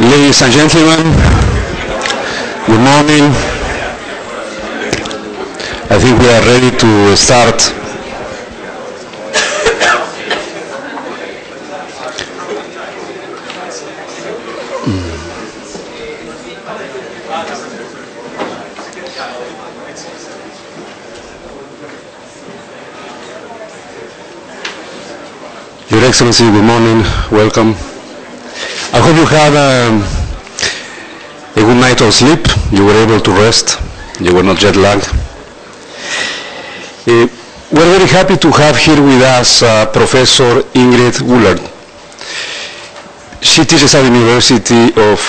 Ladies and gentlemen, good morning. I think we are ready to start. Your Excellency, good morning. Welcome. I hope you had a good night of sleep. You were able to rest. You were not jet lagged. We're very happy to have here with us Professor Ingrid Woolard. She teaches at the University of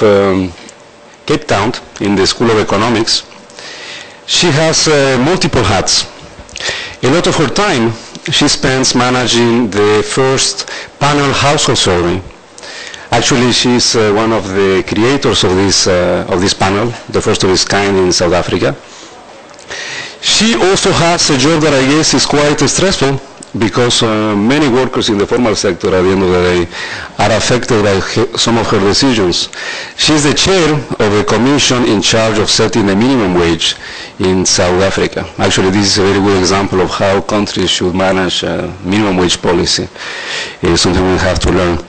Cape Town in the School of Economics. She has multiple hats. A lot of her time she spends managing the first panel household survey. Actually, she's one of the creators of this panel, the first of its kind in South Africa. She also has a job that I guess is quite stressful because many workers in the formal sector at the end of the day are affected by some of her decisions. She's the chair of the commission in charge of setting the minimum wage in South Africa. Actually, this is a very good example of how countries should manage minimum wage policy. It's something we have to learn.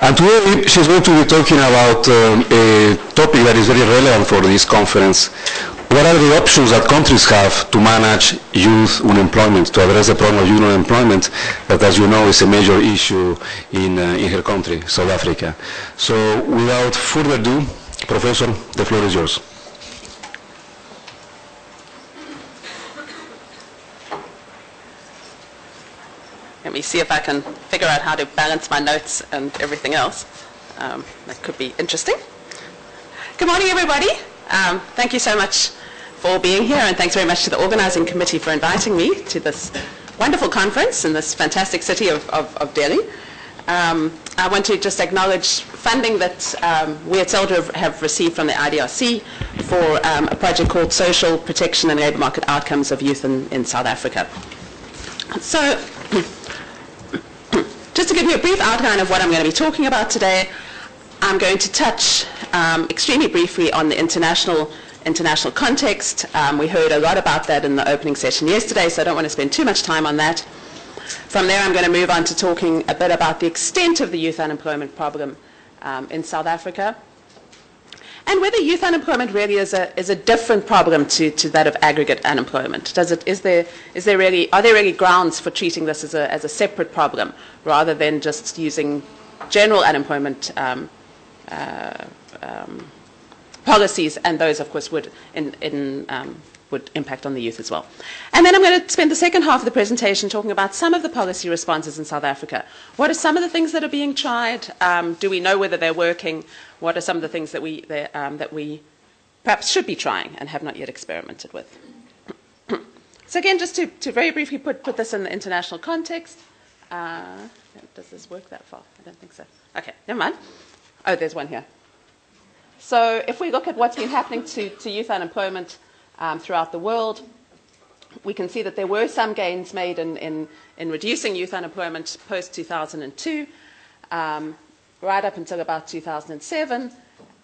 And today she's going to be talking about a topic that is very relevant for this conference. What are the options that countries have to manage youth unemployment, to address the problem of youth unemployment that, as you know, is a major issue in her country, South Africa. So without further ado, Professor, the floor is yours. Let me see if I can figure out how to balance my notes and everything else. That could be interesting. Good morning, everybody. Thank you so much for being here, and thanks very much to the organizing committee for inviting me to this wonderful conference in this fantastic city of Delhi. I want to just acknowledge funding that we at SELDA have received from the IDRC for a project called Social Protection and Labour Market Outcomes of Youth in South Africa. So, just to give you a brief outline of what I'm going to be talking about today, I'm going to touch extremely briefly on the international context. We heard a lot about that in the opening session yesterday, so I don't want to spend too much time on that. From there, I'm going to move on to talking a bit about the extent of the youth unemployment problem in South Africa, and whether youth unemployment really is a different problem to that of aggregate unemployment. Are there really grounds for treating this as a separate problem rather than just using general unemployment policies? And those, of course, would impact on the youth as well. And then I'm going to spend the second half of the presentation talking about some of the policy responses in South Africa. What are some of the things that are being tried? Do we know whether they're working? What are some of the things that we perhaps should be trying and have not yet experimented with? So again, just to very briefly put this in the international context. Does this work that far? I don't think so. Okay, never mind. Oh, there's one here. So if we look at what's been happening to youth unemployment throughout the world, we can see that there were some gains made in reducing youth unemployment post-2002, right up until about 2007,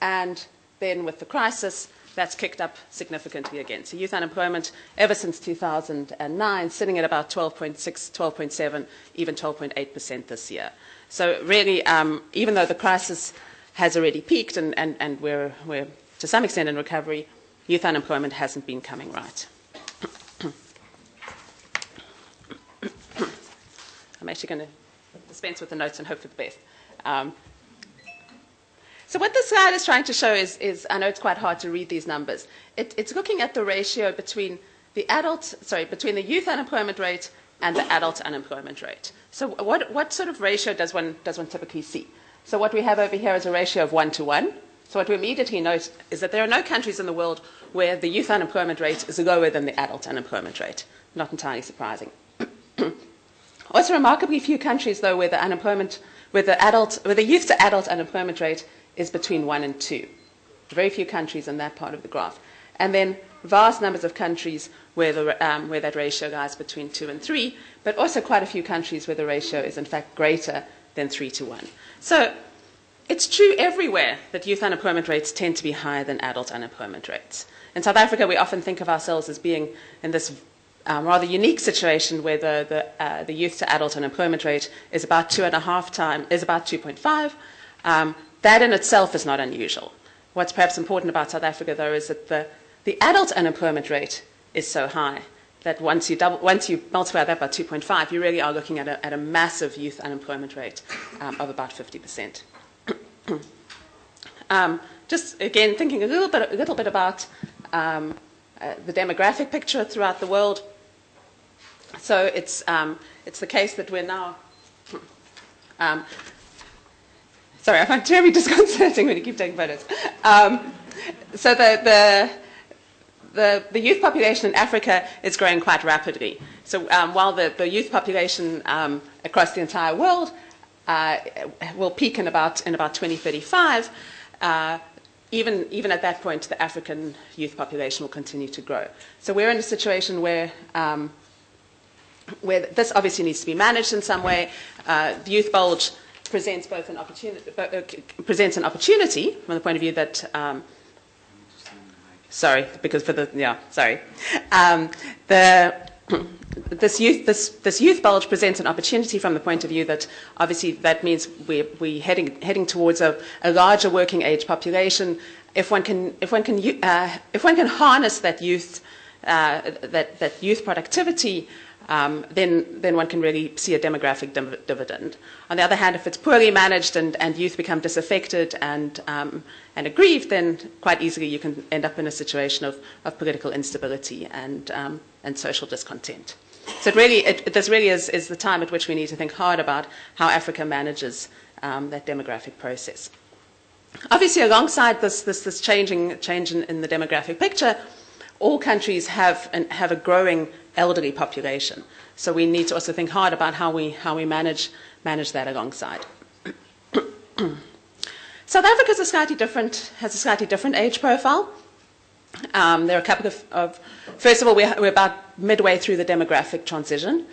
and then with the crisis, that's kicked up significantly again. So youth unemployment ever since 2009, sitting at about 12.6, 12.7, even 12.8% this year. So really, even though the crisis has already peaked and we're to some extent in recovery, youth unemployment hasn't been coming right. I'm actually going to dispense with the notes and hope for the best. So what this slide is trying to show is I know it's quite hard to read these numbers. It's looking at the ratio between the youth unemployment rate and the adult unemployment rate. So what sort of ratio does one typically see? So what we have over here is a ratio of 1 to 1. So what we immediately note is that there are no countries in the world where the youth unemployment rate is lower than the adult unemployment rate. Not entirely surprising. Also, remarkably few countries, though, where the youth to adult unemployment rate is between 1 and 2. Very few countries in that part of the graph. And then vast numbers of countries where that ratio lies between 2 and 3, but also quite a few countries where the ratio is in fact greater than 3 to 1. So It's true everywhere that youth unemployment rates tend to be higher than adult unemployment rates. In South Africa, we often think of ourselves as being in this rather unique situation where the youth to adult unemployment rate is about 2.5. That in itself is not unusual. What's perhaps important about South Africa, though, is that the adult unemployment rate is so high that once you multiply that by 2.5, you really are looking at a massive youth unemployment rate of about 50%. Just again thinking a little bit about the demographic picture throughout the world. So it's the case that we're now. Sorry, I find it terribly disconcerting when you keep taking photos. So the youth population in Africa is growing quite rapidly. So while the youth population across the entire world will peak in about 2035, even at that point, the African youth population will continue to grow. So we're in a situation where this obviously needs to be managed in some way. The youth bulge presents an opportunity from the point of view that. Sorry, because for the yeah, sorry, this youth bulge presents an opportunity from the point of view that obviously that means we're heading towards a larger working age population. If one can harness that youth productivity. Then one can really see a demographic dividend. On the other hand, if it's poorly managed and youth become disaffected and aggrieved, then quite easily you can end up in a situation of political instability and social discontent. So this really is the time at which we need to think hard about how Africa manages that demographic process. Obviously, alongside this change in the demographic picture, all countries have a growing elderly population, so we need to also think hard about how we manage that alongside. South Africa has a slightly different age profile. There are a couple of first of all, we're about midway through the demographic transition,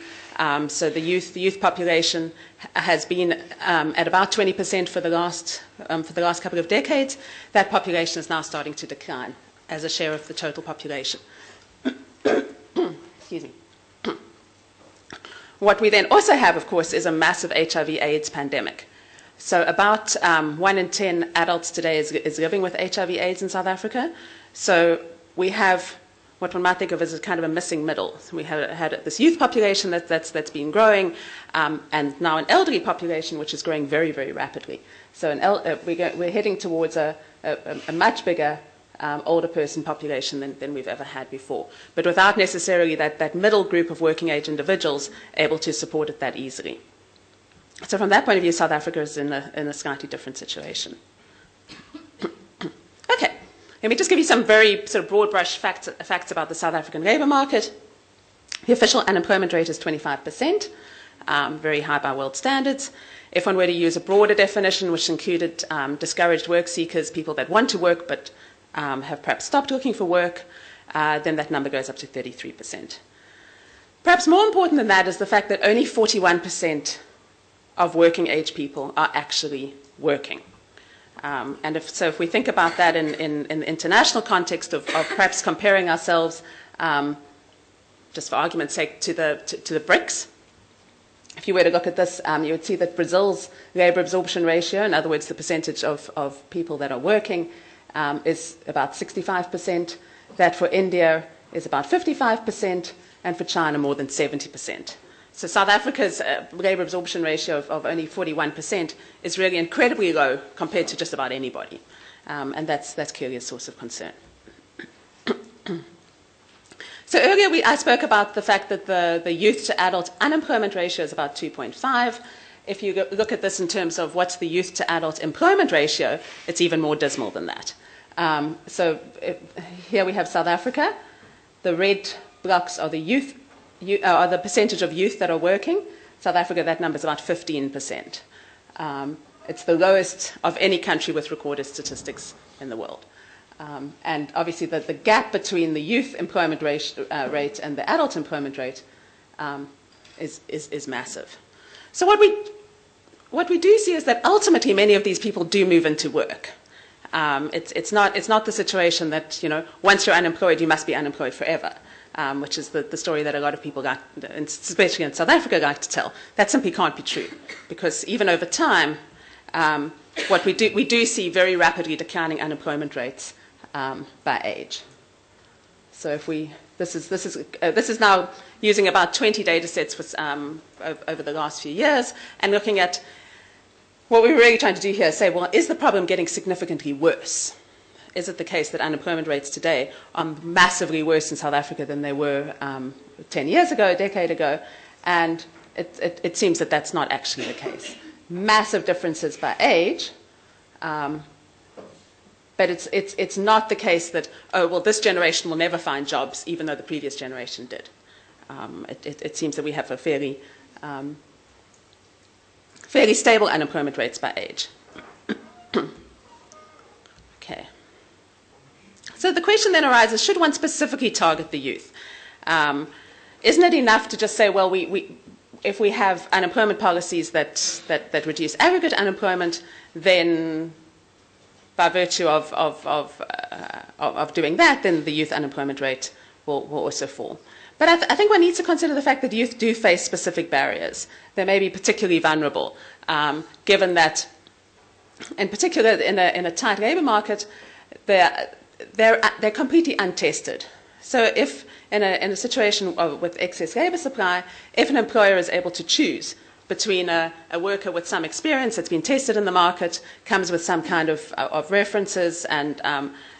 so the youth population has been at about 20% for the last couple of decades. That population is now starting to decline as a share of the total population. Excuse me. What we then also have, of course, is a massive HIV/AIDS pandemic. So about 1 in 10 adults today is living with HIV/AIDS in South Africa. So we have what one might think of as a kind of a missing middle. We have had this youth population that's been growing, and now an elderly population which is growing very, very rapidly. So we're heading towards a much bigger older person population than we've ever had before, but without necessarily that middle group of working age individuals able to support it that easily. So from that point of view, South Africa is in a slightly different situation. Okay, let me just give you some very sort of broad brush facts about the South African labour market. The official unemployment rate is 25%, very high by world standards. If one were to use a broader definition, which included discouraged work seekers, people that want to work but have perhaps stopped looking for work, then that number goes up to 33%. Perhaps more important than that is the fact that only 41% of working age people are actually working. And if we think about that in the international context of perhaps comparing ourselves, just for argument's sake, to the BRICS, if you were to look at this, you would see that Brazil's labour absorption ratio, in other words, the percentage of people that are working, is about 65%, that for India is about 55%, and for China more than 70%. So South Africa's labour absorption ratio of only 41% is really incredibly low compared to just about anybody, and that's clearly a source of concern. So earlier I spoke about the fact that the youth to adult unemployment ratio is about 2.5. If you look at this in terms of what's the youth to adult employment ratio, it's even more dismal than that. Here we have South Africa. The red blocks are the percentage of youth that are working. South Africa, that number is about 15%. It's the lowest of any country with recorded statistics in the world. And obviously the gap between the youth employment rate and the adult employment rate is massive. So what we what we do see is that ultimately many of these people do move into work. It's not the situation that, you know, once you're unemployed, you must be unemployed forever, which is the story that a lot of people, especially in South Africa, like to tell. That simply can't be true, because even over time, what we do see very rapidly declining unemployment rates by age. So if we, this is now using about 20 data sets with, over the last few years, and looking at what we're really trying to do here is say, well, is the problem getting significantly worse? Is it the case that unemployment rates today are massively worse in South Africa than they were 10 years ago, a decade ago? And it seems that that's not actually the case. Massive differences by age, but it's not the case that, oh, well, this generation will never find jobs, even though the previous generation did. It seems that we have a fairly stable unemployment rates by age. Okay. So the question then arises, should one specifically target the youth? Isn't it enough to just say, well, if we have unemployment policies that reduce aggregate unemployment, then by virtue of doing that, then the youth unemployment rate will also fall. But I think one needs to consider the fact that youth do face specific barriers. They may be particularly vulnerable, given that, in particular, in a tight labour market, they're completely untested. So if in a situation with excess labour supply, if an employer is able to choose between a worker with some experience that's been tested in the market, comes with some kind of references, and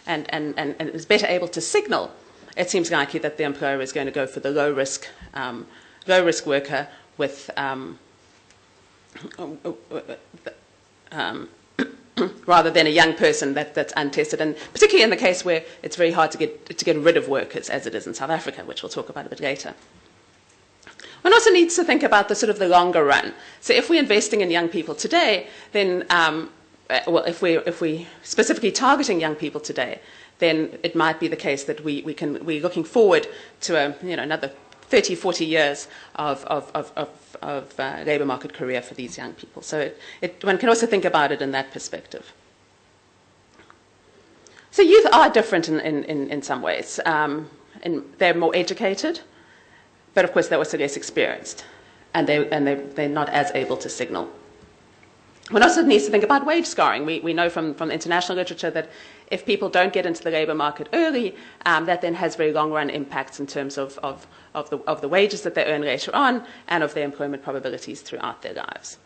is better able to signal, it seems likely that the employer is going to go for the low risk worker with rather than a young person that's untested, and particularly in the case where it's very hard to get rid of workers, as it is in South Africa, which we'll talk about a bit later. One also needs to think about the sort of the longer run. So if we're investing in young people today, then well, if we specifically targeting young people today, then it might be the case that we're looking forward to another 30, 40 years of labour market career for these young people. So one can also think about it in that perspective. So youth are different in some ways. They're more educated, but of course they're also less experienced, and they're not as able to signal. One also needs to think about wage scarring. We know from international literature that if people don't get into the labour market early, that then has very long-run impacts in terms of the wages that they earn later on and of their employment probabilities throughout their lives.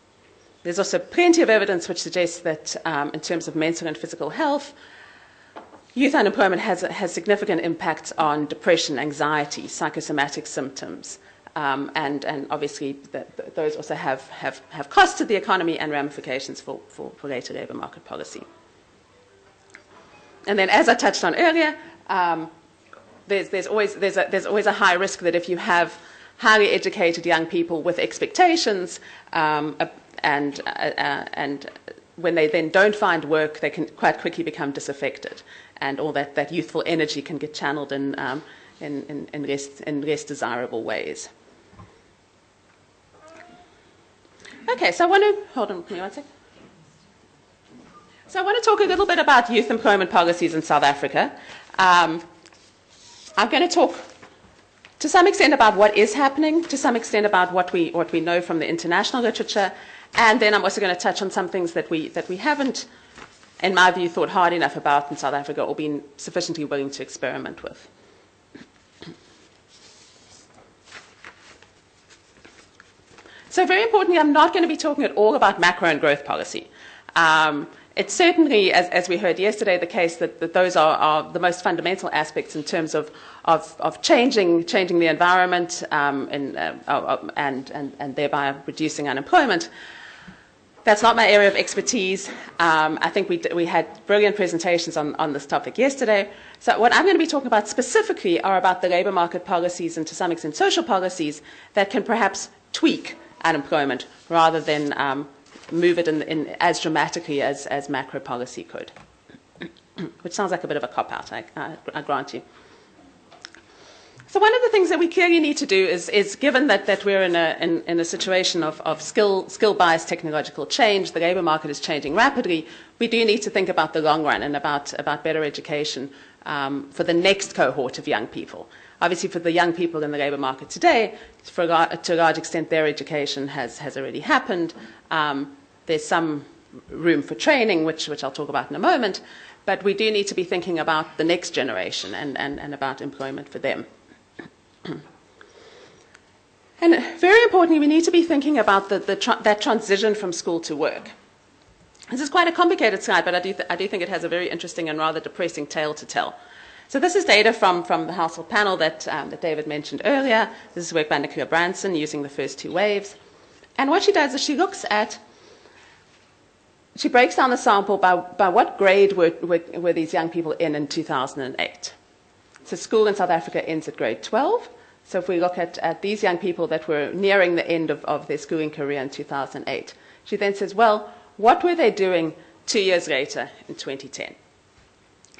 There's also plenty of evidence which suggests that in terms of mental and physical health, youth unemployment has significant impacts on depression, anxiety, psychosomatic symptoms. And obviously those also have costs to the economy and ramifications for later labour market policy. And then, as I touched on earlier, there's always a high risk that if you have highly educated young people with expectations, and when they then don't find work, they can quite quickly become disaffected, and all that youthful energy can get channeled in less desirable ways. Okay, so I want to, hold on for me one sec. So I want to talk a little bit about youth employment policies in South Africa. I'm going to talk to some extent about what is happening, to some extent about what we know from the international literature, and then I'm also going to touch on some things that we haven't, in my view, thought hard enough about in South Africa or been sufficiently willing to experiment with. So very importantly, I'm not going to be talking at all about macro and growth policy. It's certainly, as we heard yesterday, the case that those are the most fundamental aspects in terms of changing the environment and thereby reducing unemployment. That's not my area of expertise. I think we had brilliant presentations on this topic yesterday. So what I'm going to be talking about specifically are about the labour market policies and to some extent social policies that can perhaps tweak unemployment rather than move it in as dramatically as macro policy could, which sounds like a bit of a cop-out, I grant you. So one of the things that we clearly need to do is given that we're in a situation of skill-biased technological change, the labour market is changing rapidly, we do need to think about the long run and about better education for the next cohort of young people. Obviously, for the young people in the labour market today, to a large extent, their education has already happened. There's some room for training, which I'll talk about in a moment, but we do need to be thinking about the next generation and about employment for them. And very importantly, we need to be thinking about that transition from school to work. This is quite a complicated slide, but I do think it has a very interesting and rather depressing tale to tell. So this is data from the household panel that David mentioned earlier. This is work by Nicola Branson using the first two waves. And what she does is she looks at, she breaks down the sample by what grade were these young people in 2008. So school in South Africa ends at grade 12. So if we look at these young people that were nearing the end of their schooling career in 2008, she then says, well, what were they doing 2 years later in 2010?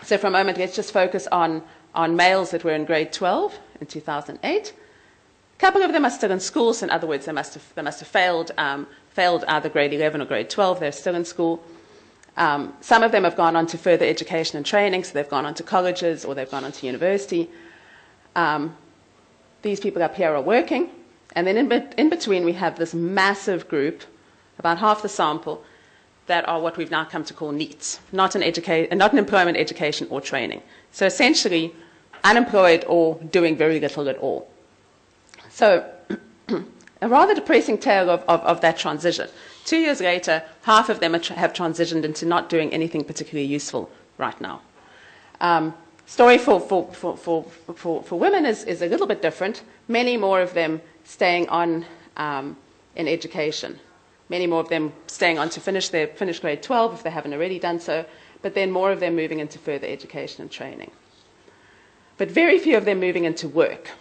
So for a moment, let's just focus on males that were in grade 12 in 2008. A couple of them are still in school, so in other words, they must have failed either grade 11 or grade 12. They're still in school. Some of them have gone on to further education and training, so they've gone on to colleges or they've gone on to university. These people up here are working. And then in between, we have this massive group, about half the sample, that are what we've now come to call NEETs, not an employment, education, or training. So essentially, unemployed or doing very little at all. So a rather depressing tale of that transition. 2 years later, half of them have transitioned into not doing anything particularly useful right now. Story for women is a little bit different. Many more of them staying on in education. Many more of them staying on to finish grade 12 if they haven't already done so, but then more of them moving into further education and training. But very few of them moving into work.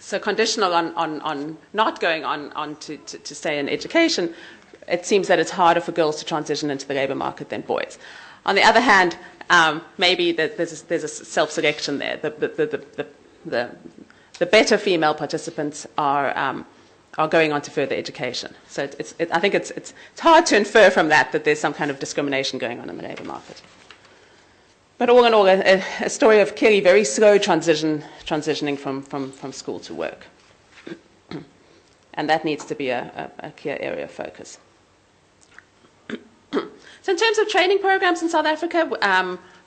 So conditional on not going on to stay in education, it seems that it's harder for girls to transition into the labour market than boys. On the other hand, maybe there's a self-selection there. The better female participants are going on to further education. So I think it's hard to infer from that there's some kind of discrimination going on in the labour market. But all in all, a story of clearly very slow transitioning from school to work. And that needs to be a clear area of focus. So in terms of training programs in South Africa, we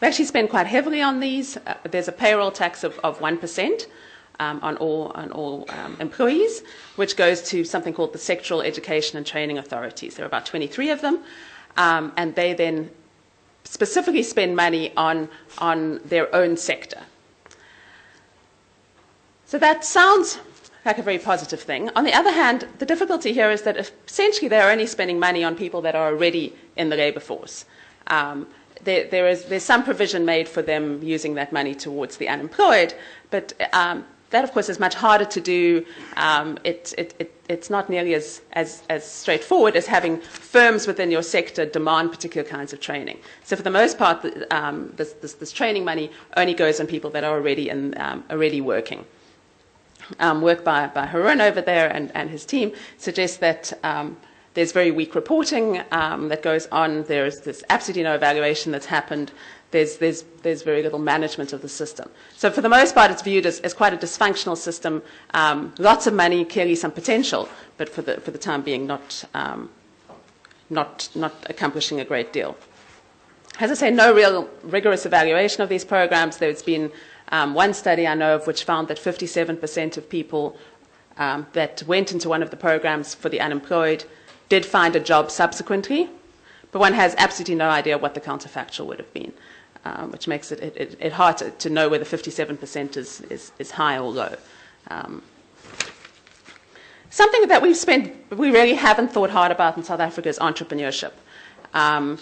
actually spend quite heavily on these. There's a payroll tax of 1%. On all employees, which goes to something called the Sectoral Education and Training Authorities. There are about 23 of them, and they then specifically spend money on their own sector. So that sounds like a very positive thing. On the other hand, the difficulty here is that essentially they're only spending money on people that are already in the labour force. There's some provision made for them using that money towards the unemployed, but that, of course, is much harder to do. It's not nearly as straightforward as having firms within your sector demand particular kinds of training. So for the most part, this training money only goes on people that are already working. Work by Harun over there and his team suggests that there's very weak reporting that goes on. There's absolutely no evaluation that's happened. There's very little management of the system. So for the most part, it's viewed as quite a dysfunctional system. Lots of money, clearly some potential, but for the time being, not accomplishing a great deal. As I say, no real rigorous evaluation of these programs. There's been one study I know of which found that 57% of people that went into one of the programs for the unemployed did find a job subsequently, but one has absolutely no idea what the counterfactual would have been. Which makes it hard to know whether 57% is high or low. Something that we really haven't thought hard about in South Africa is entrepreneurship. The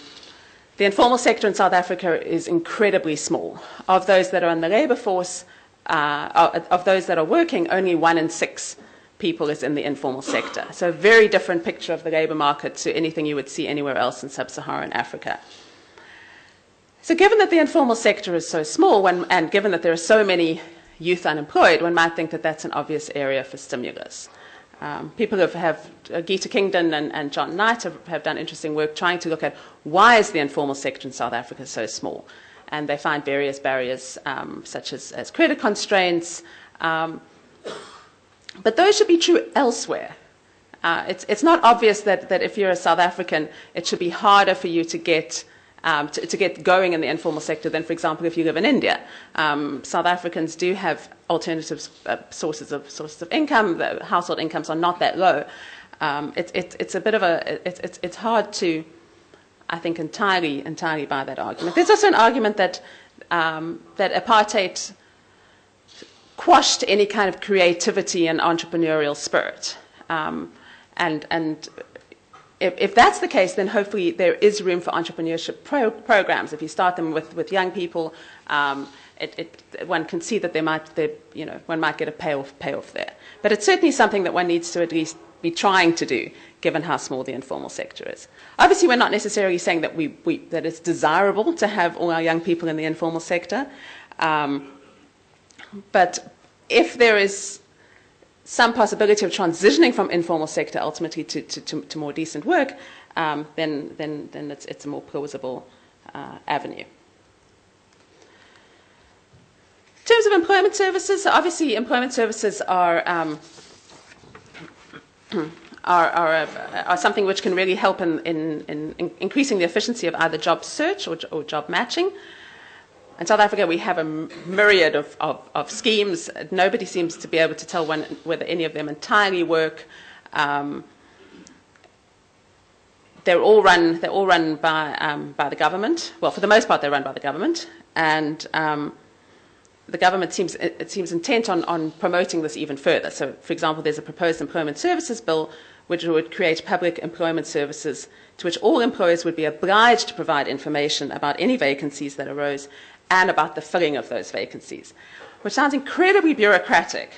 informal sector in South Africa is incredibly small. Of those that are in the labour force, of those that are working, only 1 in 6 people is in the informal sector. So a very different picture of the labour market to anything you would see anywhere else in sub-Saharan Africa. So given that the informal sector is so small and given that there are so many youth unemployed, one might think that that's an obvious area for stimulus. People have Geeta Kingdon and John Knight have done interesting work trying to look at why is the informal sector in South Africa so small, and they find various barriers such as credit constraints, but those should be true elsewhere. It's not obvious that if you're a South African, it should be harder for you to get going in the informal sector than, for example, if you live in India. South Africans do have alternative sources of income. The household incomes are not that low. It's a bit of a it's hard to, I think, entirely buy that argument. There's also an argument that apartheid quashed any kind of creativity and entrepreneurial spirit. And if that's the case, then hopefully there is room for entrepreneurship programs. If you start them with young people, one can see that one might get a payoff there. But it's certainly something that one needs to at least be trying to do, given how small the informal sector is. Obviously, we're not necessarily saying that that it's desirable to have all our young people in the informal sector, but if there is some possibility of transitioning from informal sector ultimately to more decent work, then it's a more plausible avenue. In terms of employment services, obviously employment services are something which can really help in increasing the efficiency of either job search or job matching. In South Africa, we have a myriad of schemes. Nobody seems to be able to tell one whether any of them entirely work. They're all run by the government. Well, for the most part, they're run by the government, and the government seems intent on promoting this even further. So, for example, there's a proposed employment services bill which would create public employment services to which all employers would be obliged to provide information about any vacancies that arose and about the filling of those vacancies, which sounds incredibly bureaucratic.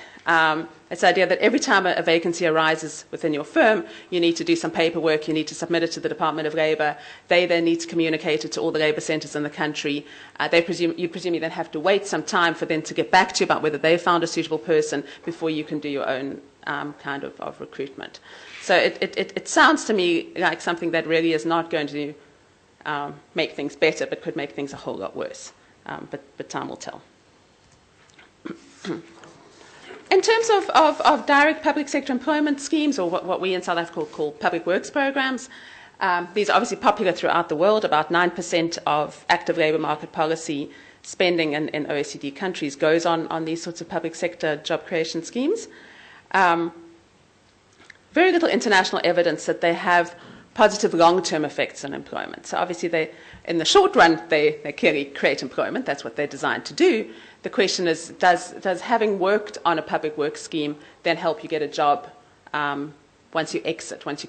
It's the idea that every time a vacancy arises within your firm, you need to do some paperwork, you need to submit it to the Department of Labour, they then need to communicate it to all the labour centres in the country, you then have to wait some time for them to get back to you about whether they found a suitable person before you can do your own kind of recruitment. So it sounds to me like something that really is not going to make things better, but could make things a whole lot worse. But time will tell. In terms of direct public sector employment schemes, or what we in South Africa call public works programs, these are obviously popular throughout the world. About 9% of active labour market policy spending in OECD countries goes on these sorts of public sector job creation schemes. Very little international evidence that they have positive long-term effects on employment. So obviously in the short run, they clearly create employment. That's what they're designed to do. The question is, does having worked on a public works scheme then help you get a job once you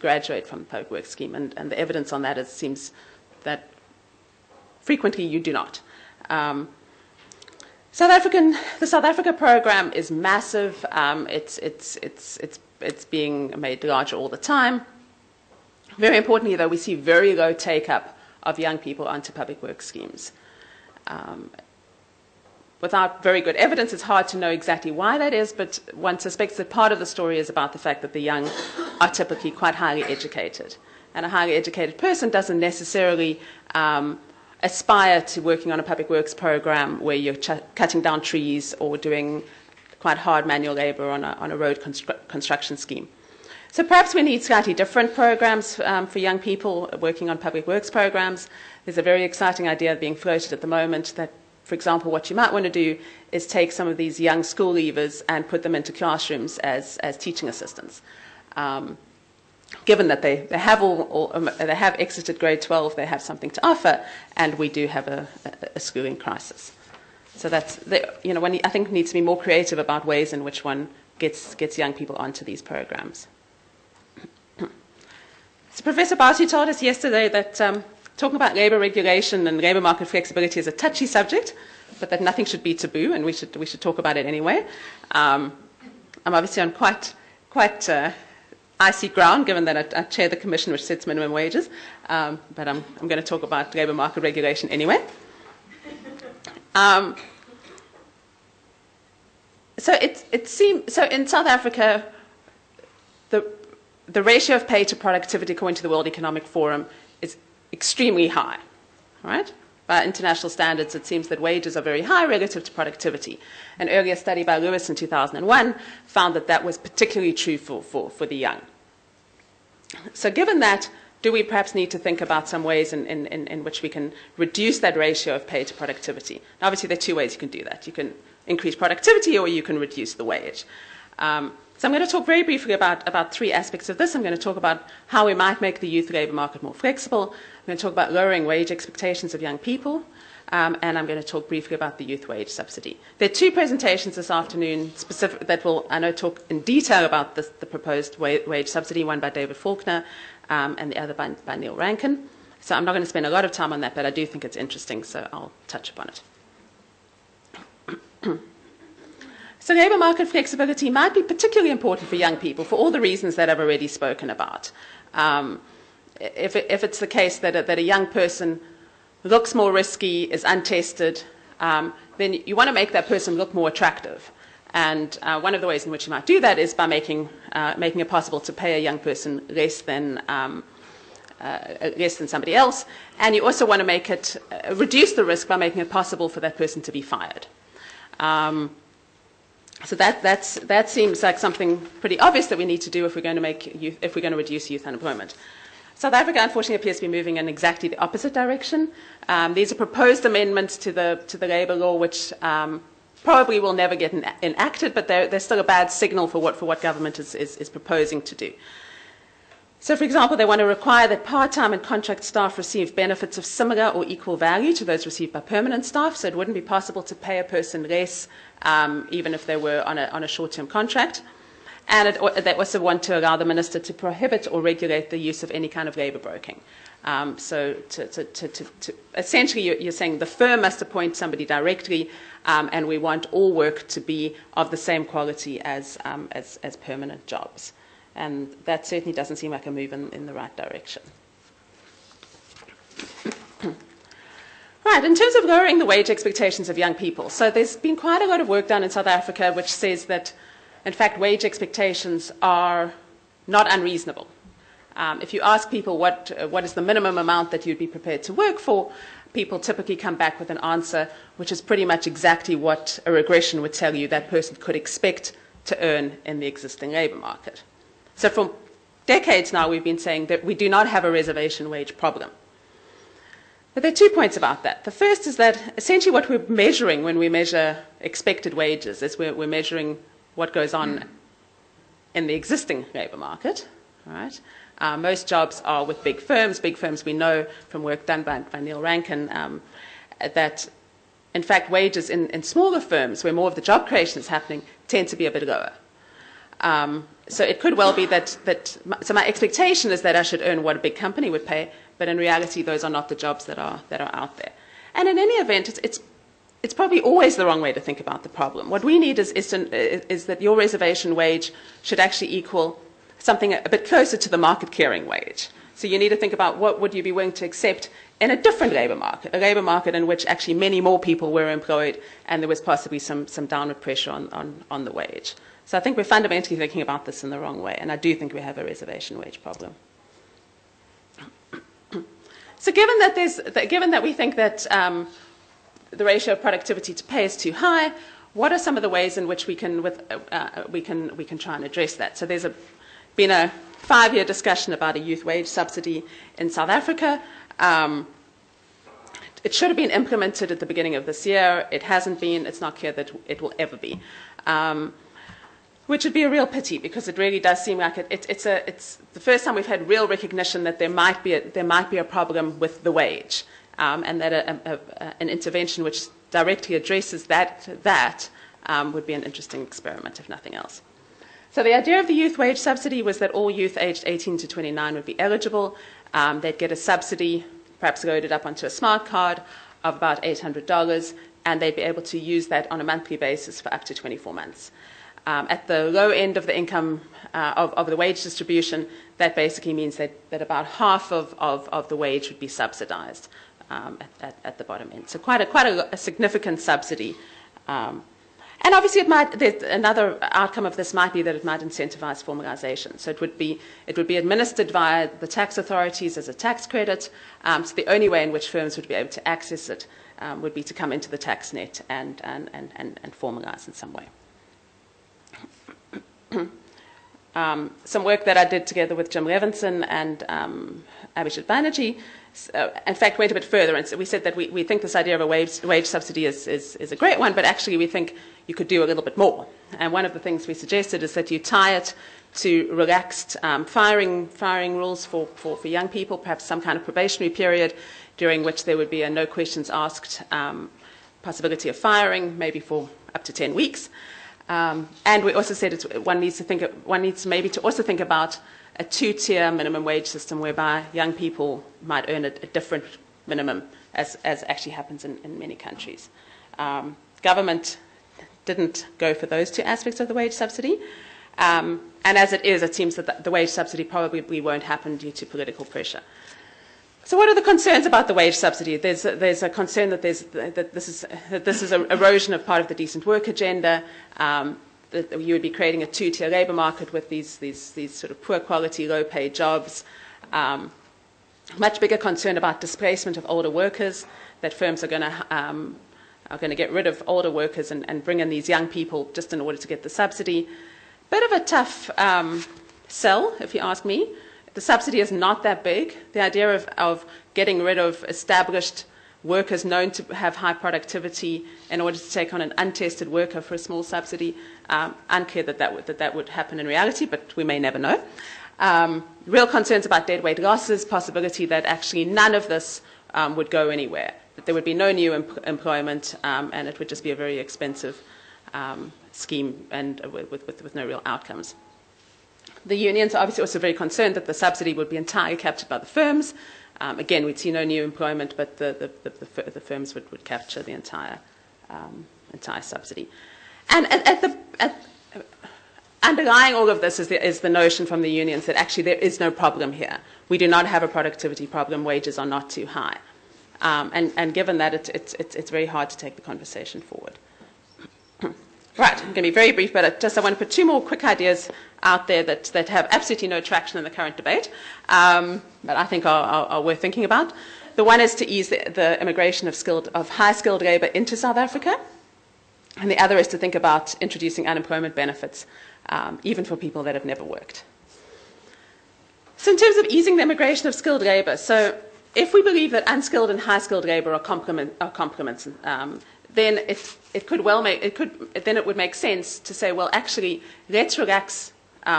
graduate from the public works scheme? And the evidence on that, it seems that frequently you do not. The South Africa program is massive. It's being made larger all the time. Very importantly, though, we see very low take-up of young people onto public work schemes. Without very good evidence, it's hard to know exactly why that is, but one suspects that part of the story is about the fact that the young are typically quite highly educated. And a highly educated person doesn't necessarily aspire to working on a public works program where you're cutting down trees or doing quite hard manual labor on a road construction scheme. So perhaps we need slightly different programs for young people working on public works programs. There's a very exciting idea being floated at the moment that, for example, what you might want to do is take some of these young school leavers and put them into classrooms as teaching assistants. Given that they have they have exited grade 12, they have something to offer, and we do have a schooling crisis. So one I think needs to be more creative about ways in which one gets young people onto these programs. So Professor Basu told us yesterday that talking about labour regulation and labour market flexibility is a touchy subject, but that nothing should be taboo, and we should talk about it anyway. I'm obviously on quite icy ground, given that I chair the commission which sets minimum wages, but I'm going to talk about labour market regulation anyway. So it seems, so in South Africa, the ratio of pay to productivity according to the World Economic Forum is extremely high, right? By international standards, it seems that wages are very high relative to productivity. An earlier study by Luis in 2001 found that that was particularly true for the young. So given that, do we perhaps need to think about some ways in which we can reduce that ratio of pay to productivity? Now, obviously, there are two ways you can do that. You can increase productivity or you can reduce the wage. So I'm going to talk very briefly about three aspects of this. I'm going to talk about how we might make the youth labour market more flexible. I'm going to talk about lowering wage expectations of young people. And I'm going to talk briefly about the youth wage subsidy. There are two presentations this afternoon specific, that will, I know, talk in detail about this, the proposed wage subsidy, one by David Faulkner and the other by Neil Rankin. So I'm not going to spend a lot of time on that, but I do think it's interesting, so I'll touch upon it. So labour market flexibility might be particularly important for young people for all the reasons that I've already spoken about. If it's the case that a young person looks more risky, is untested, then you want to make that person look more attractive. And one of the ways in which you might do that is by making it possible to pay a young person less than somebody else. And you also want to make it reduce the risk by making it possible for that person to be fired. So that seems like something pretty obvious that we need to do if we're going to reduce youth unemployment. South Africa, unfortunately, appears to be moving in exactly the opposite direction. These are proposed amendments to the labour law, which probably will never get enacted, but they're still a bad signal for what government is proposing to do. So, for example, they want to require that part-time and contract staff receive benefits of similar or equal value to those received by permanent staff, so it wouldn't be possible to pay a person less even if they were on a short-term contract. And they also want to allow the minister to prohibit or regulate the use of any kind of labour broking. So to essentially you're saying the firm must appoint somebody directly and we want all work to be of the same quality as permanent jobs. And that certainly doesn't seem like a move in the right direction. Right, in terms of lowering the wage expectations of young people, so there's been quite a lot of work done in South Africa which says that, in fact, wage expectations are not unreasonable. If you ask people what is the minimum amount that you'd be prepared to work for, people typically come back with an answer which is pretty much exactly what a regression would tell you that person could expect to earn in the existing labour market. So for decades now, we've been saying that we do not have a reservation wage problem. But there are 2 points about that. The first is that essentially what we're measuring when we measure expected wages is we're measuring what goes on in the existing labour market. Right? Most jobs are with big firms. Big firms, we know from work done by Neil Rankin that, in fact, wages in smaller firms where more of the job creation is happening tend to be a bit lower. So it could well be so my expectation is that I should earn what a big company would pay, but in reality, those are not the jobs that are out there. And in any event, it's probably always the wrong way to think about the problem. What we need is that your reservation wage should actually equal something a bit closer to the market clearing wage. So you need to think about what would you be willing to accept in a different labour market, a labour market in which actually many more people were employed and there was possibly some downward pressure on the wage. So I think we're fundamentally thinking about this in the wrong way, and I do think we have a reservation wage problem. So given that we think that the ratio of productivity to pay is too high, what are some of the ways in which we can try and address that? So there's been a 5-year discussion about a youth wage subsidy in South Africa. It should have been implemented at the beginning of this year. It hasn't been. It's not clear that it will ever be. Which would be a real pity because it really does seem like it's the first time we've had real recognition that there might be a problem with the wage and that an intervention which directly addresses that would be an interesting experiment if nothing else. So the idea of the youth wage subsidy was that all youth aged 18 to 29 would be eligible. They'd get a subsidy, perhaps loaded up onto a smart card, of about $800, and they'd be able to use that on a monthly basis for up to 24 months. At the low end of the income of the wage distribution, that basically means that about half of the wage would be subsidized at the bottom end. So quite a significant subsidy. And obviously, it might, another outcome of this might be that it might incentivize formalization. So it would be administered via the tax authorities as a tax credit. So the only way in which firms would be able to access it would be to come into the tax net and formalize in some way. Some work that I did together with Jim Levinson and Abhijit Banerjee, in fact, went a bit further. And so we said that we think this idea of a wage subsidy is a great one, but actually we think you could do a little bit more. And one of the things we suggested is that you tie it to relaxed firing rules for young people, perhaps some kind of probationary period during which there would be a no questions asked possibility of firing, maybe for up to 10 weeks. And we also said one needs maybe to also think about a two-tier minimum wage system whereby young people might earn a different minimum, as actually happens in many countries. Government didn't go for those two aspects of the wage subsidy. And as it is, it seems that the wage subsidy probably won't happen due to political pressure. So what are the concerns about the wage subsidy? There's a concern that this is an erosion of part of the decent work agenda, that you would be creating a two-tier labour market with these sort of poor quality, low-paid jobs. Much bigger concern about displacement of older workers, that firms are going to get rid of older workers and bring in these young people just in order to get the subsidy. Bit of a tough sell, if you ask me. The subsidy is not that big. The idea of getting rid of established workers known to have high productivity in order to take on an untested worker for a small subsidy, unclear that would happen in reality, but we may never know. Real concerns about deadweight losses, possibility that actually none of this would go anywhere, that there would be no new employment, and it would just be a very expensive scheme and with no real outcomes. The unions are obviously also very concerned that the subsidy would be entirely captured by the firms. Again, we'd see no new employment, but the firms would capture the entire subsidy. And underlying all of this is the notion from the unions that actually there is no problem here. We do not have a productivity problem. Wages are not too high. And given that, it's very hard to take the conversation forward. Right, I'm going to be very brief, but I want to put two more quick ideas out there that have absolutely no traction in the current debate, but I think are worth thinking about. The one is to ease the immigration of high-skilled labour into South Africa, and the other is to think about introducing unemployment benefits, even for people that have never worked. So in terms of easing the immigration of skilled labour, so if we believe that unskilled and high-skilled labour are complements, then it would make sense to say, well, actually, let's relax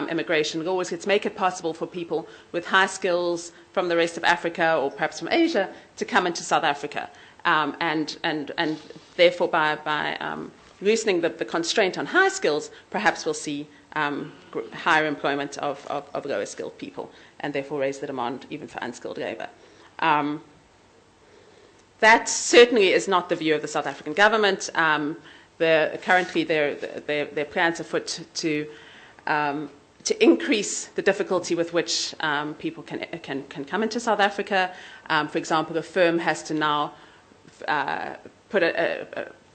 immigration laws. Let's make it possible for people with high skills from the rest of Africa or perhaps from Asia to come into South Africa, and therefore by loosening the constraint on high skills, perhaps we'll see higher employment of lower skilled people, and therefore raise the demand even for unskilled labour. That certainly is not the view of the South African government. Currently, their plans afoot to increase the difficulty with which people can come into South Africa. For example, a firm has to now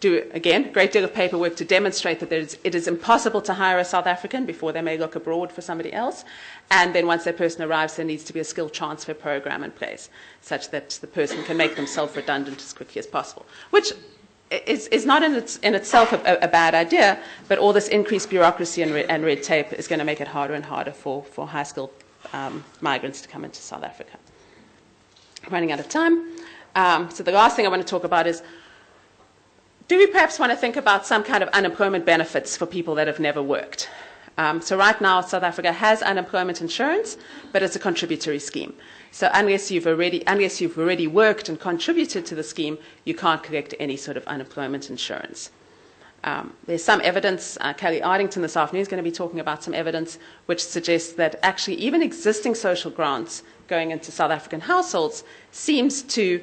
do, again, a great deal of paperwork to demonstrate that it is impossible to hire a South African before they may look abroad for somebody else. And then once that person arrives, there needs to be a skill transfer program in place such that the person can make themselves redundant as quickly as possible, which is not in itself a bad idea, but all this increased bureaucracy and red tape is going to make it harder and harder for high-skilled migrants to come into South Africa. I'm running out of time. So the last thing I want to talk about is, do we perhaps want to think about some kind of unemployment benefits for people that have never worked? So right now, South Africa has unemployment insurance, but it's a contributory scheme. So unless you've already worked and contributed to the scheme, you can't collect any sort of unemployment insurance. There's some evidence, Kelly Ardington this afternoon is going to be talking about some evidence which suggests that actually even existing social grants going into South African households seems to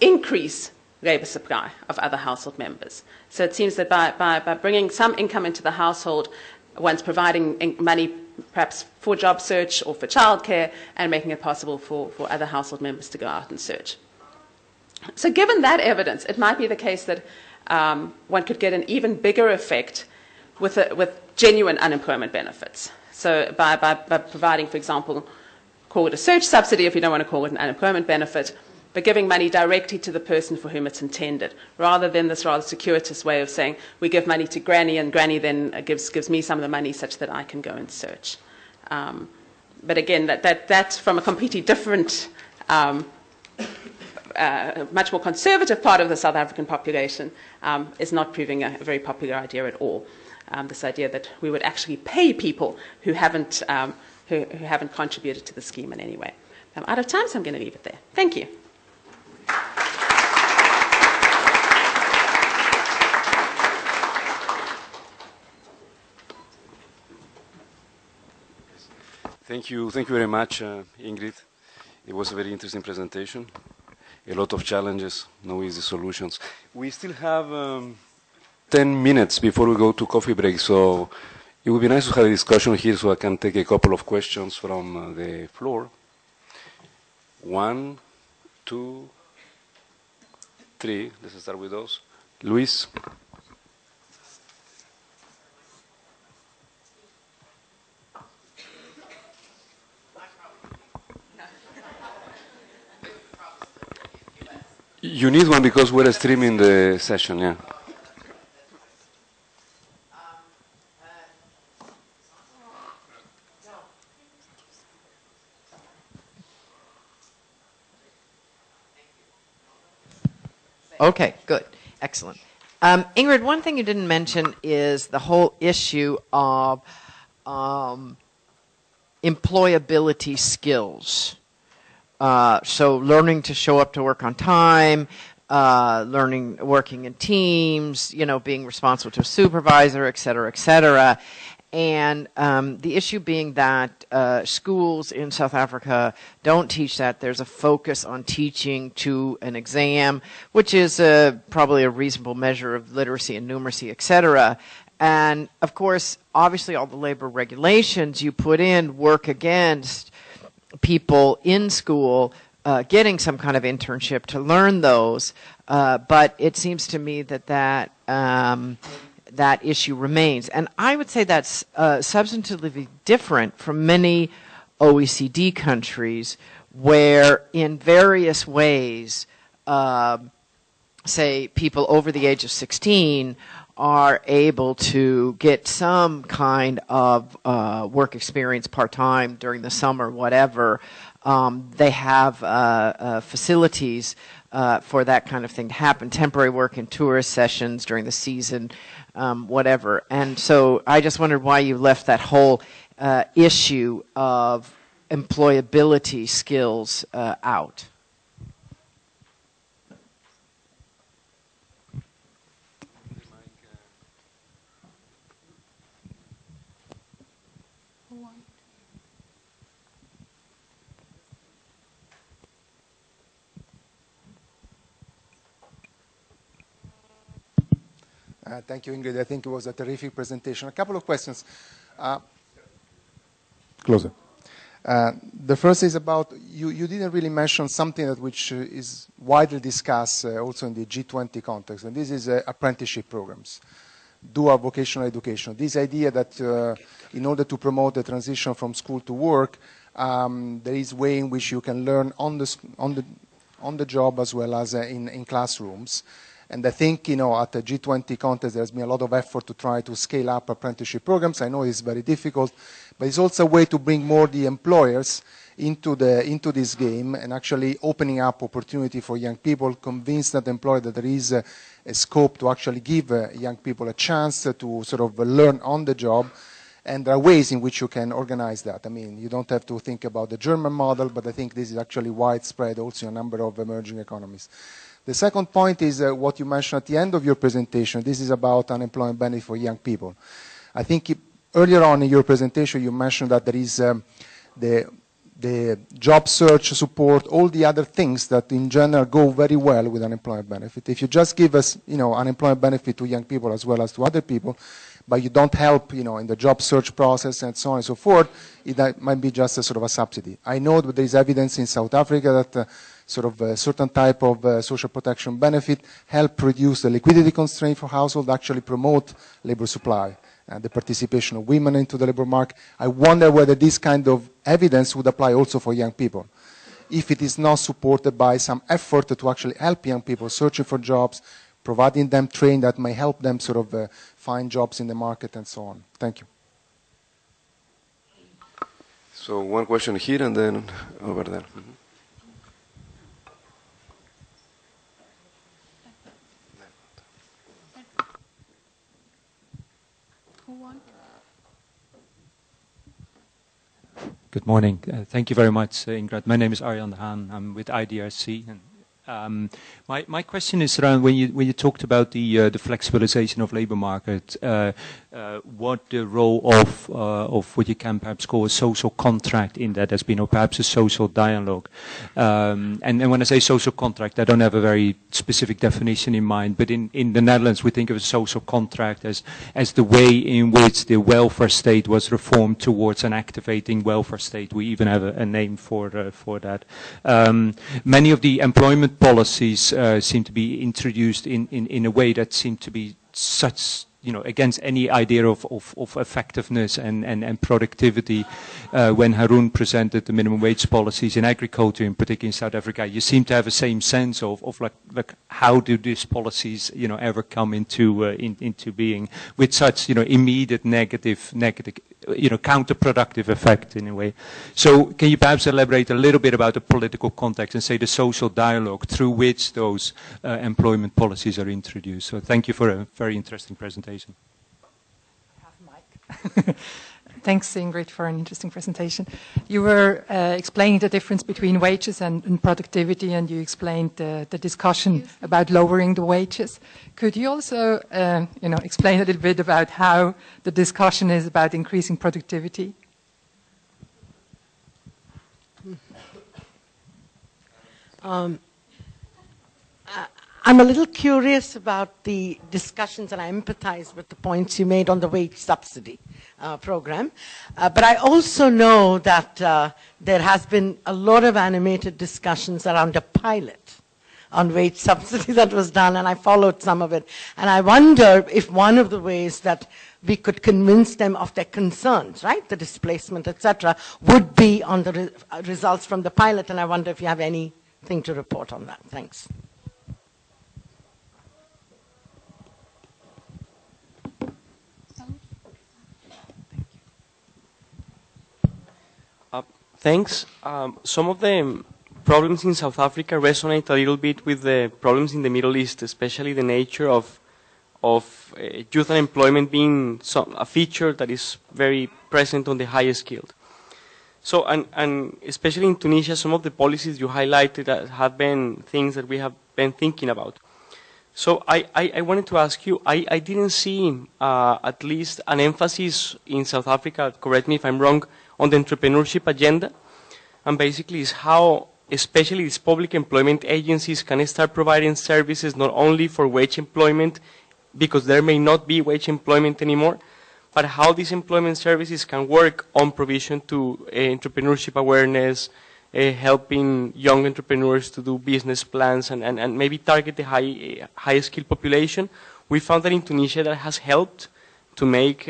increase labour supply of other household members. So it seems that by bringing some income into the household, one's providing money perhaps for job search or for childcare and making it possible for other household members to go out and search. So given that evidence, it might be the case that one could get an even bigger effect with genuine unemployment benefits. So by providing, for example, call it a search subsidy if you don't want to call it an unemployment benefit, but giving money directly to the person for whom it's intended, rather than this rather circuitous way of saying, we give money to Granny and Granny then gives me some of the money such that I can go and search. But again, that's from a completely different, much more conservative part of the South African population, is not proving a very popular idea at all. This idea that we would actually pay people who haven't contributed to the scheme in any way. I'm out of time, so I'm going to leave it there. Thank you. Thank you very much, Ingrid. It was a very interesting presentation. A lot of challenges, no easy solutions. We still have 10 minutes before we go to coffee break, so it would be nice to have a discussion here so I can take a couple of questions from the floor. 1, 2, 3. Let's start with those. Luis. You need one because we're streaming the session, yeah. Okay, good. Excellent. Ingrid, one thing you didn't mention is the whole issue of employability skills. So learning to show up to work on time, working in teams, you know, being responsible to a supervisor, et cetera, et cetera. And the issue being that schools in South Africa don't teach that. There's a focus on teaching to an exam, which is probably a reasonable measure of literacy and numeracy, et cetera. And, of course, obviously all the labor regulations you put in work against people in school getting some kind of internship to learn those. But it seems to me that that issue remains. And I would say that's substantively different from many OECD countries where in various ways, say, people over the age of 16 are able to get some kind of work experience part-time during the summer, whatever. They have facilities for that kind of thing to happen, temporary work in tourist sessions during the season, whatever. And so I just wondered why you left that whole issue of employability skills out. Thank you, Ingrid. I think it was a terrific presentation. A couple of questions. Closer. The first is about, you didn't really mention something that which is widely discussed also in the G20 context, and this is apprenticeship programs, dual vocational education. This idea that in order to promote the transition from school to work, there is a way in which you can learn on the job as well as in classrooms. And I think, you know, at the G20 context, there's been a lot of effort to try to scale up apprenticeship programs. I know it's very difficult, but it's also a way to bring more the employers into this game and actually opening up opportunity for young people, convince that employer that there is a scope to actually give young people a chance to sort of learn on the job. And there are ways in which you can organize that. I mean, you don't have to think about the German model, but I think this is actually widespread also in a number of emerging economies. The second point is what you mentioned at the end of your presentation. This is about unemployment benefit for young people. I think earlier on in your presentation you mentioned that there is the job search support, all the other things that in general go very well with unemployment benefit. If you just give us, you know, unemployment benefit to young people as well as to other people, but you don't help, you know, in the job search process and so on and so forth, that might be just a sort of a subsidy. I know that there is evidence in South Africa that sort of a certain type of social protection benefit, help reduce the liquidity constraint for households, actually promote labor supply and the participation of women into the labor market. I wonder whether this kind of evidence would apply also for young people, if it is not supported by some effort to actually help young people searching for jobs, providing them training that may help them sort of find jobs in the market and so on. Thank you. So one question here and then over there. Mm-hmm. Good morning. Thank you very much, Ingrid. My name is Arjan De Haan. I'm with IDRC. And, my question is around when you talked about the flexibilization of labor market, what the role of what you can perhaps call a social contract in that has been, or perhaps a social dialogue. And when I say social contract, I don't have a very specific definition in mind, but in the Netherlands we think of a social contract as the way in which the welfare state was reformed towards an activating welfare state. We even have a name for that. Many of the employment policies seem to be introduced in a way that seem to be such, you know, against any idea of effectiveness and productivity. When Harun presented the minimum wage policies in agriculture, in particular in South Africa, you seem to have the same sense of like how do these policies, you know, ever come into being with such, you know, immediate negative, you know, counterproductive effect in a way. So can you perhaps elaborate a little bit about the political context and say the social dialogue through which those employment policies are introduced? So thank you for a very interesting presentation. I have a mic. Thanks, Ingrid, for an interesting presentation. You were explaining the difference between wages and productivity, and you explained the discussion about lowering the wages. Could you also you know, explain a little bit about how the discussion is about increasing productivity? I'm a little curious about the discussions, and I empathize with the points you made on the wage subsidy program. But I also know that there has been a lot of animated discussions around a pilot on wage subsidy that was done, and I followed some of it. And I wonder if one of the ways that we could convince them of their concerns, right, the displacement, etc., would be on the results from the pilot, and I wonder if you have anything to report on that. Thanks. Thanks. Some of the problems in South Africa resonate a little bit with the problems in the Middle East, especially the nature of youth unemployment being a feature that is very present on the highest skilled. So, and especially in Tunisia, some of the policies you highlighted have been things that we have been thinking about. So I wanted to ask you, I didn't see at least an emphasis in South Africa, correct me if I'm wrong, on the entrepreneurship agenda, and basically is how especially these public employment agencies can start providing services not only for wage employment, because there may not be wage employment anymore, but how these employment services can work on provision to entrepreneurship awareness, helping young entrepreneurs to do business plans and maybe target the high-skilled population. We found that in Tunisia that has helped to make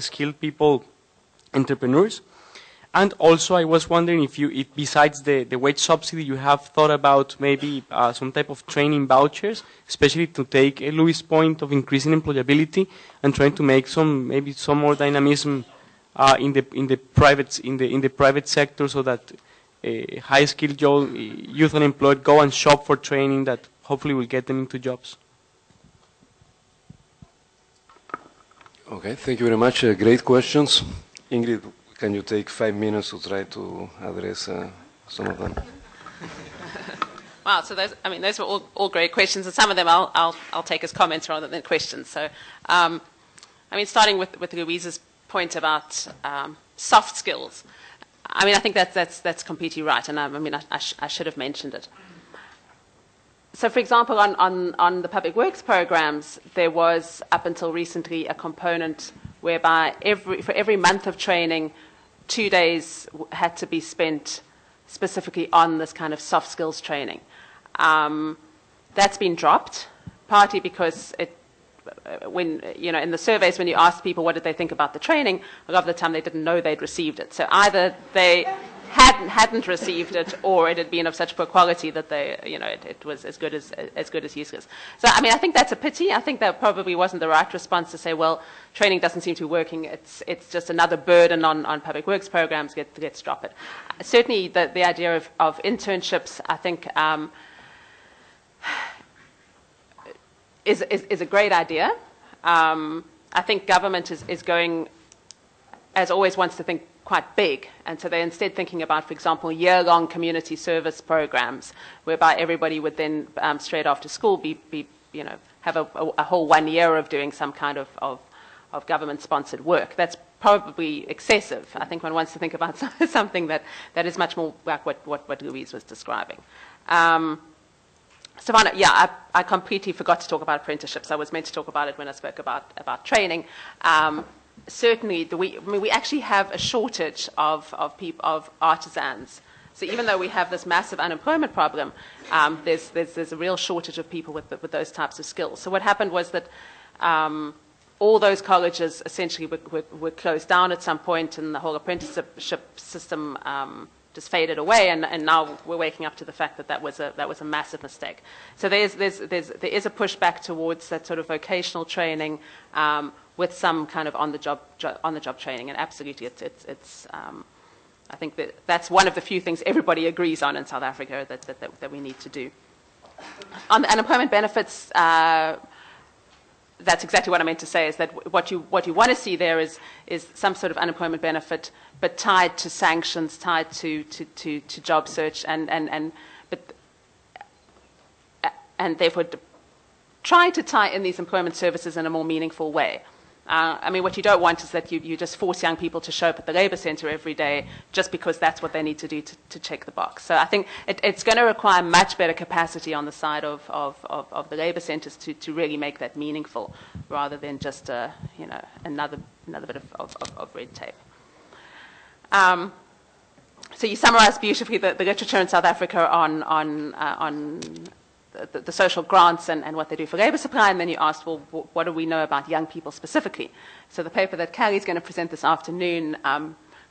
skilled people entrepreneurs. And also, I was wondering if besides the wage subsidy, you have thought about maybe some type of training vouchers, especially to take Luis' point of increasing employability and trying to make maybe some more dynamism in the private sector, so that high-skilled youth unemployed go and shop for training that hopefully will get them into jobs. Okay, thank you very much. Great questions, Ingrid. Can you take 5 minutes to try to address some of them? Wow, so those, I mean, those were all great questions, and some of them I'll take as comments rather than questions. So, I mean, starting with Louise's point about soft skills, I mean, I think that's completely right, and I mean, I should have mentioned it. So, for example, on the public works programs, there was up until recently a component whereby for every month of training, 2 days had to be spent specifically on this kind of soft skills training. That's been dropped, partly because it, when, you know, in the surveys, when you asked people what did they think about the training, a lot of the time they didn't know they'd received it. So either they hadn't received it, or it had been of such poor quality that they, you know, it was as good as useless. So I mean, I think that's a pity. I think that probably wasn't the right response to say, well, training doesn't seem to be working. It's just another burden on public works programs. Let's drop it. Certainly, the idea of internships, I think, is a great idea. I think government is going, as always, wants to think quite big, and so they're instead thinking about, for example, year-long community service programs, whereby everybody would then, straight after school, be you know, have a whole 1 year of doing some kind of government-sponsored work. That's probably excessive. I think one wants to think about something that is much more like what Luis was describing. Savannah, yeah, I completely forgot to talk about apprenticeships. I was meant to talk about it when I spoke about training. Certainly, we actually have a shortage of artisans. So even though we have this massive unemployment problem, there's a real shortage of people with those types of skills. So what happened was that all those colleges essentially were closed down at some point, and the whole apprenticeship system just faded away. And now we're waking up to the fact that was a massive mistake. So there is a pushback towards that sort of vocational training, with some kind of on the job training, and absolutely, it's I think that's one of the few things everybody agrees on in South Africa that we need to do. On the unemployment benefits, that's exactly what I meant to say, is that what you want to see there is some sort of unemployment benefit, but tied to sanctions, tied to job search, and therefore trying to tie in these employment services in a more meaningful way. I mean, what you don't want is that you just force young people to show up at the Labour Centre every day just because that's what they need to do to check the box. So I think it's going to require much better capacity on the side of the Labour Centres to really make that meaningful, rather than just you know, another bit of red tape. So you summarised beautifully the literature in South Africa on the social grants and what they do for labour supply, and then you asked, well, what do we know about young people specifically? So the paper that Kelly's going to present this afternoon,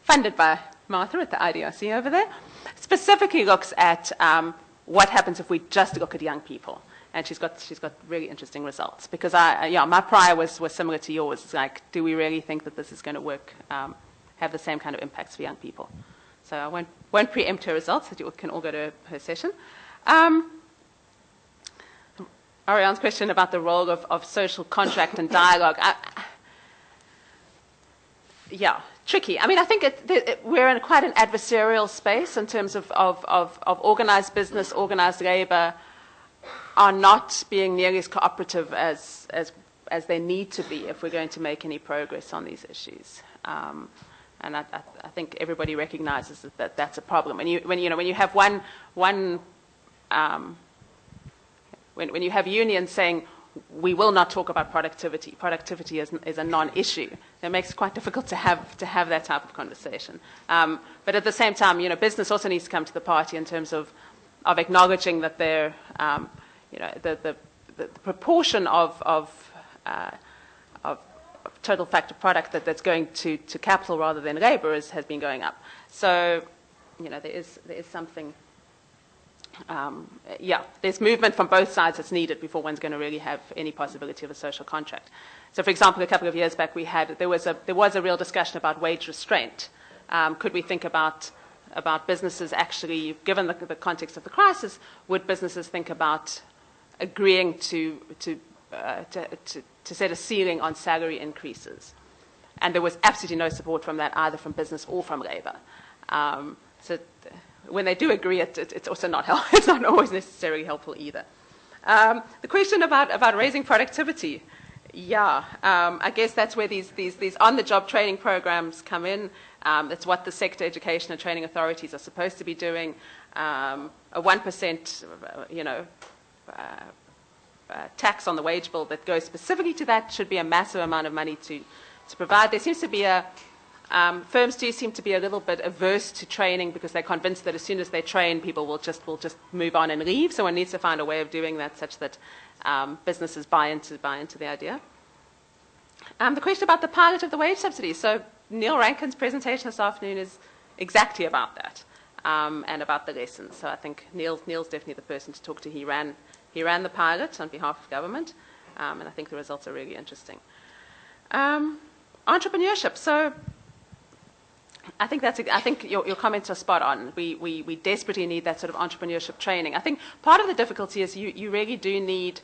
funded by Martha at the IDRC over there, specifically looks at what happens if we just look at young people. And she's got really interesting results, because yeah, my prior was similar to yours. It's like, do we really think that this is going to work, have the same kind of impacts for young people? So I won't preempt her results, so you can all go to her session. Ariane's question about the role of social contract and dialogue. Yeah, tricky. I mean, I think we're in quite an adversarial space in terms of organized business, organized labor are not being nearly as cooperative as they need to be if we're going to make any progress on these issues. And I think everybody recognizes that that's a problem. And when you have when you have unions saying, we will not talk about productivity, productivity is a non-issue, that makes it quite difficult to have that type of conversation. But at the same time, you know, business also needs to come to the party in terms of acknowledging that they're, you know, the proportion of total factor product that's going to capital rather than labor has been going up. So, you know, there is something. Yeah, there's movement from both sides that's needed before one's going to really have any possibility of a social contract. So, for example, a couple of years back, there was a real discussion about wage restraint. Could we think about businesses actually, given the context of the crisis, would businesses think about agreeing to set a ceiling on salary increases? And there was absolutely no support from that, either from business or from labour. So when they do agree, it's also not helpful. It's not always necessarily helpful either. The question about raising productivity, yeah, I guess that's where these on-the-job training programs come in. That's what the Sectoral Education and Training Authorities are supposed to be doing. A 1%, you know, tax on the wage bill that goes specifically to that should be a massive amount of money to provide. There seems to be a Firms do seem to be a little bit averse to training because they're convinced that as soon as they train, people will just move on and leave. So one needs to find a way of doing that such that businesses buy into the idea. The question about the pilot of the wage subsidy. So Neil Rankin's presentation this afternoon is exactly about that and about the lessons. So I think Neil's definitely the person to talk to. He ran the pilot on behalf of government, and I think the results are really interesting. Entrepreneurship. So I think your comments are spot on. We desperately need that sort of entrepreneurship training. I think part of the difficulty is you really do need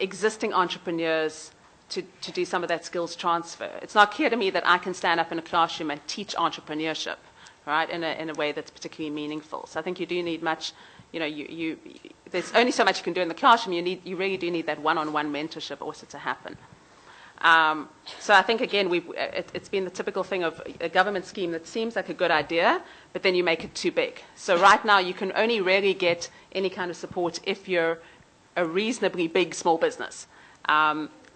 existing entrepreneurs to do some of that skills transfer. It's not clear to me that I can stand up in a classroom and teach entrepreneurship, right, in a way that's particularly meaningful. So I think you do need much, there's only so much you can do in the classroom. You really do need that one-on-one mentorship also to happen. So I think, again, it's been the typical thing of a government scheme that seems like a good idea, but then you make it too big. So right now you can only really get any kind of support if you're a reasonably big small business.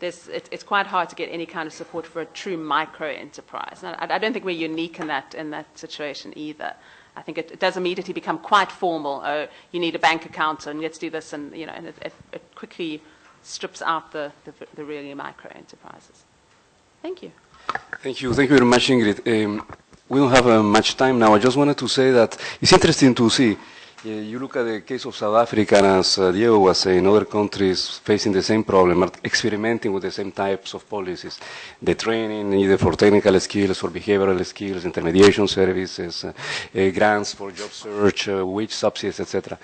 It's quite hard to get any kind of support for a true micro enterprise. I don't think we're unique in that situation either. I think it does immediately become quite formal. You need a bank account and let's do this, and it quickly strips out the really micro enterprises. Thank you. Thank you very much, Ingrid. We don't have much time now. I just wanted to say that it's interesting to see. You look at the case of South Africa, and as Diego was saying, other countries facing the same problem are experimenting with the same types of policies. The training, either for technical skills, for behavioral skills, intermediation services, grants for job search, wage subsidies, etc.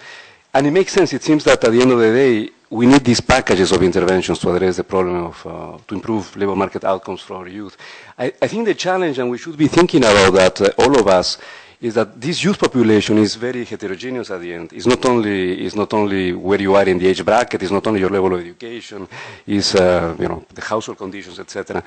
And it makes sense. It seems that at the end of the day, we need these packages of interventions to address the problem of, to improve labor market outcomes for our youth. I think the challenge, and we should be thinking about that, all of us, is that this youth population is very heterogeneous at the end. It's not only where you are in the age bracket, it's not only your level of education, it's the household conditions, etc.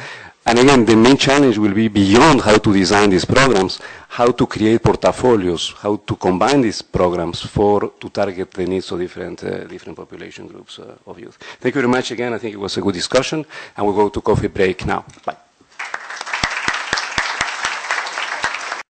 And again, the main challenge will be beyond how to design these programs, how to create portfolios, how to combine these programs to target the needs of different population groups of youth. Thank you very much again. I think it was a good discussion, and we'll go to coffee break now. Bye.